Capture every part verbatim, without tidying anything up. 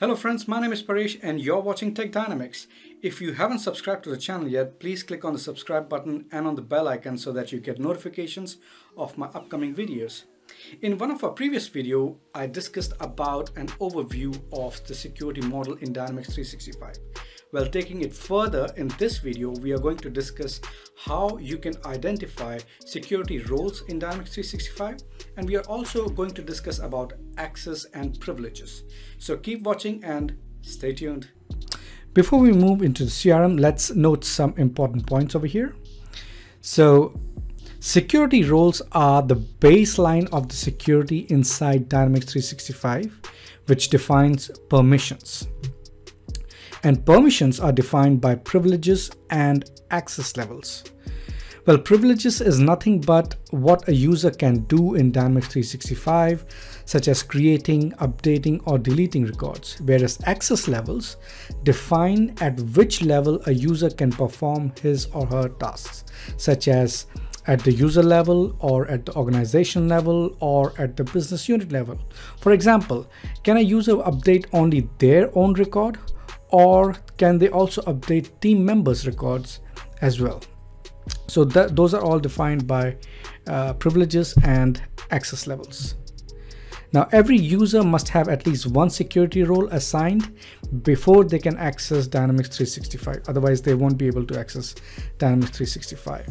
Hello friends, my name is Parish and you're watching Tech Dynamics. If you haven't subscribed to the channel yet, please click on the subscribe button and on the bell icon so that you get notifications of my upcoming videos. In one of our previous video, I discussed about an overview of the security model in Dynamics three sixty-five. Well, taking it further, in this video, we are going to discuss how you can identify security roles in Dynamics three sixty-five, and we are also going to discuss about access and privileges. So keep watching and stay tuned. Before we move into the C R M, let's note some important points over here. So security roles are the baseline of the security inside Dynamics three sixty-five, which defines permissions. And permissions are defined by privileges and access levels. Well, privileges is nothing but what a user can do in Dynamics three sixty-five, such as creating, updating, or deleting records, whereas access levels define at which level a user can perform his or her tasks, such as at the user level, or at the organization level, or at the business unit level. For example, can a user update only their own record? Or can they also update team members' records as well? So that, those are all defined by uh, privileges and access levels. Now, every user must have at least one security role assigned before they can access Dynamics three sixty-five. Otherwise, they won't be able to access Dynamics three sixty-five.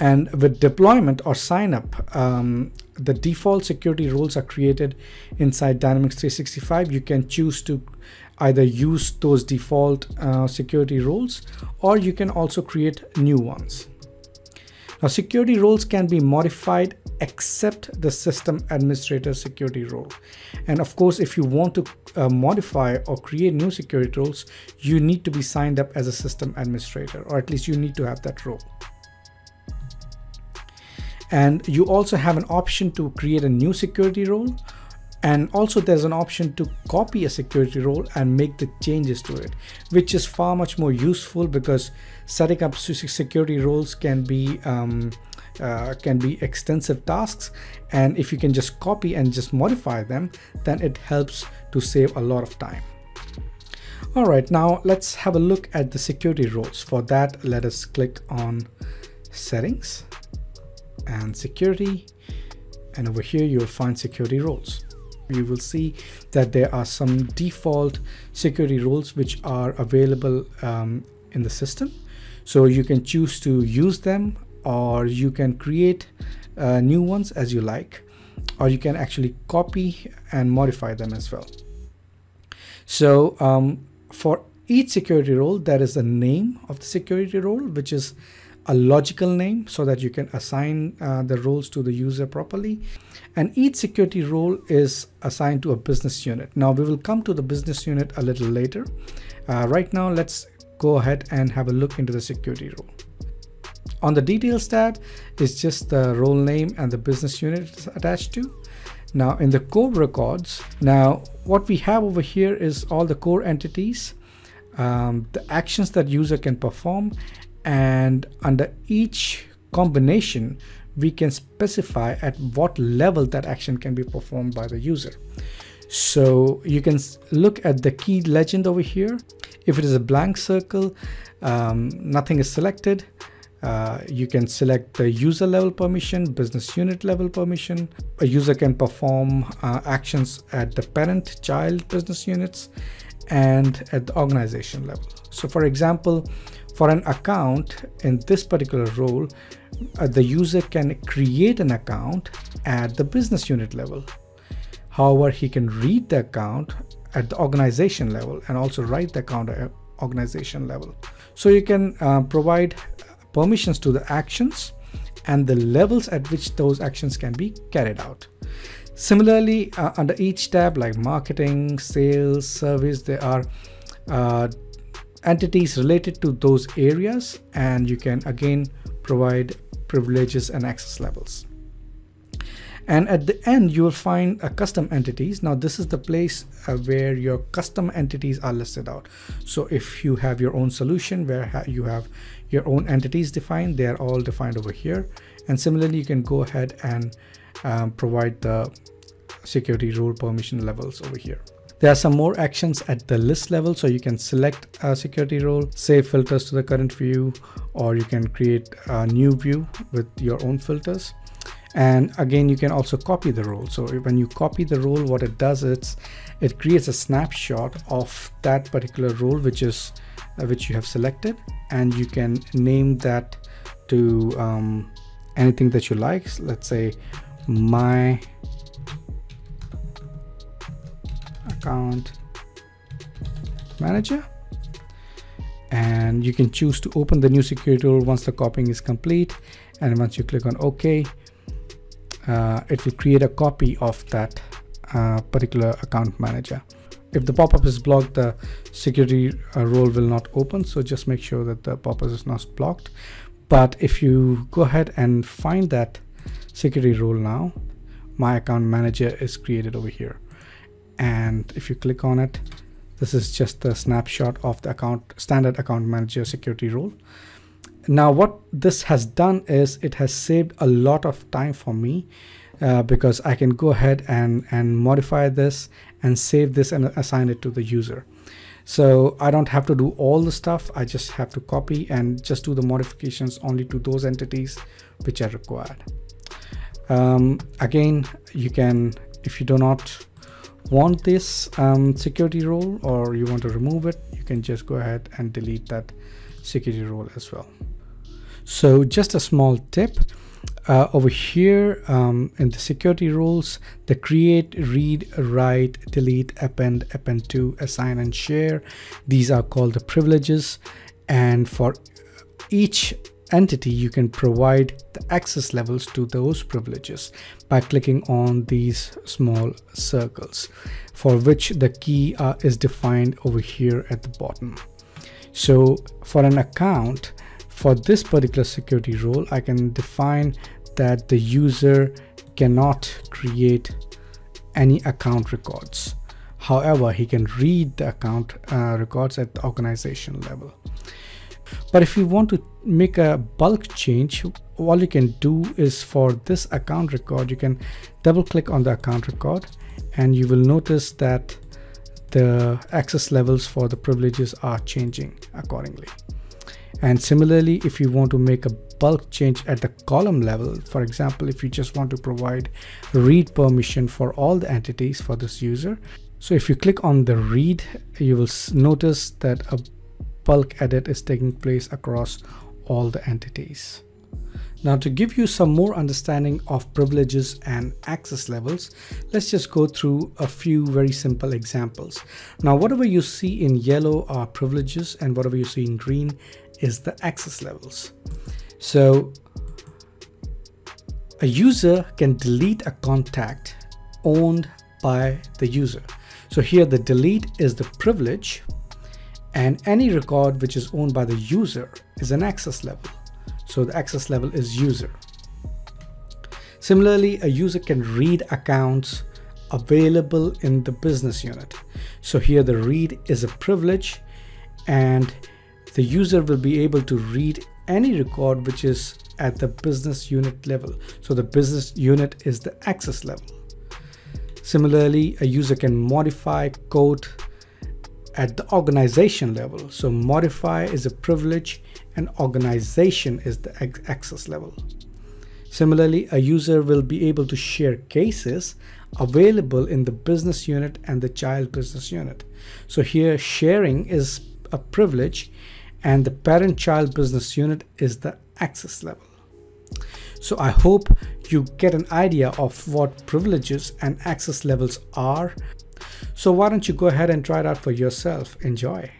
And with deployment or sign up, um, the default security roles are created inside Dynamics three sixty-five. You can choose to either use those default uh, security roles, or you can also create new ones. Now, security roles can be modified except the system administrator security role. And of course, if you want to uh, modify or create new security roles, you need to be signed up as a system administrator, or at least you need to have that role. And you also have an option to create a new security role. And also there's an option to copy a security role and make the changes to it, which is far much more useful because setting up security roles can be um, uh, can be extensive tasks. And if you can just copy and just modify them, then it helps to save a lot of time. All right, now let's have a look at the security roles. For that, let us click on settings and security, and over here you'll find security roles. You will see that there are some default security roles which are available um, in the system, so you can choose to use them, or you can create uh, new ones as you like, or you can actually copy and modify them as well. So um, for each security role, there is a name of the security role, which is a logical name so that you can assign uh, the roles to the user properly. And each security role is assigned to a business unit. Now we will come to the business unit a little later. Uh, right now, let's go ahead and have a look into the security role. On the details tab is just the role name and the business unit it's attached to. Now in the core records, now what we have over here is all the core entities, um, the actions that user can perform, and under each combination, we can specify at what level that action can be performed by the user. So you can look at the key legend over here. If it is a blank circle, um, nothing is selected. Uh, you can select the user level permission, business unit level permission. A user can perform uh, actions at the parent, child business units, and at the organization level. So for example, for an account in this particular role, uh, the user can create an account at the business unit level. However, he can read the account at the organization level and also write the account at organization level. So you can uh, provide permissions to the actions and the levels at which those actions can be carried out. Similarly, uh, under each tab like marketing, sales, service, there are uh, entities related to those areas, and you can again provide privileges and access levels. And at the end you will find a custom entities. Now this is the place uh, where your custom entities are listed out. So if you have your own solution where ha you have your own entities defined, they are all defined over here. And similarly, you can go ahead and um, provide the security role permission levels over here. There are some more actions at the list level, so you can select a security role, save filters to the current view, or you can create a new view with your own filters. And again, you can also copy the role. So when you copy the role, what it does is it creates a snapshot of that particular role which is uh, which you have selected, and you can name that to um, anything that you like. So let's say my account manager, and you can choose to open the new security role once the copying is complete. And once you click on OK, Uh, it will create a copy of that uh, particular account manager. If the pop-up is blocked, the security uh, role will not open, so just make sure that the pop-up is not blocked. But if you go ahead and find that security role now, my account manager is created over here, and if you click on it, this is just a snapshot of the account standard account manager security role. Now what this has done is it has saved a lot of time for me uh, because I can go ahead and, and modify this and save this and assign it to the user. So I don't have to do all the stuff. I just have to copy and just do the modifications only to those entities which are required. Um, again, you can, if you do not want this um, security role or you want to remove it, you can just go ahead and delete that security role as well. So just a small tip, uh, over here um, in the security roles, the create, read, write, delete, append, append to, assign and share, these are called the privileges. And for each entity, you can provide the access levels to those privileges by clicking on these small circles, for which the key uh, is defined over here at the bottom. So for an account, for this particular security role, I can define that the user cannot create any account records. However, he can read the account uh, records at the organization level. But if you want to make a bulk change, all you can do is for this account record, you can double click on the account record, and you will notice that the access levels for the privileges are changing accordingly. And similarly, if you want to make a bulk change at the column level, for example, if you just want to provide read permission for all the entities for this user. So if you click on the read, you will notice that a bulk edit is taking place across all the entities. Now, to give you some more understanding of privileges and access levels, let's just go through a few very simple examples. Now, whatever you see in yellow are privileges, and whatever you see in green is the access levels. So a user can delete a contact owned by the user. So here the delete is the privilege, and any record which is owned by the user is an access level. So the access level is user. Similarly, a user can read accounts available in the business unit. So here the read is a privilege, and the user will be able to read any record which is at the business unit level. So the business unit is the access level. Similarly, a user can modify code at the organization level. So modify is a privilege, and organization is the access level. Similarly, a user will be able to share cases available in the business unit and the child business unit. So here sharing is a privilege, and the parent-child business unit is the access level. So I hope you get an idea of what privileges and access levels are. So why don't you go ahead and try it out for yourself? Enjoy.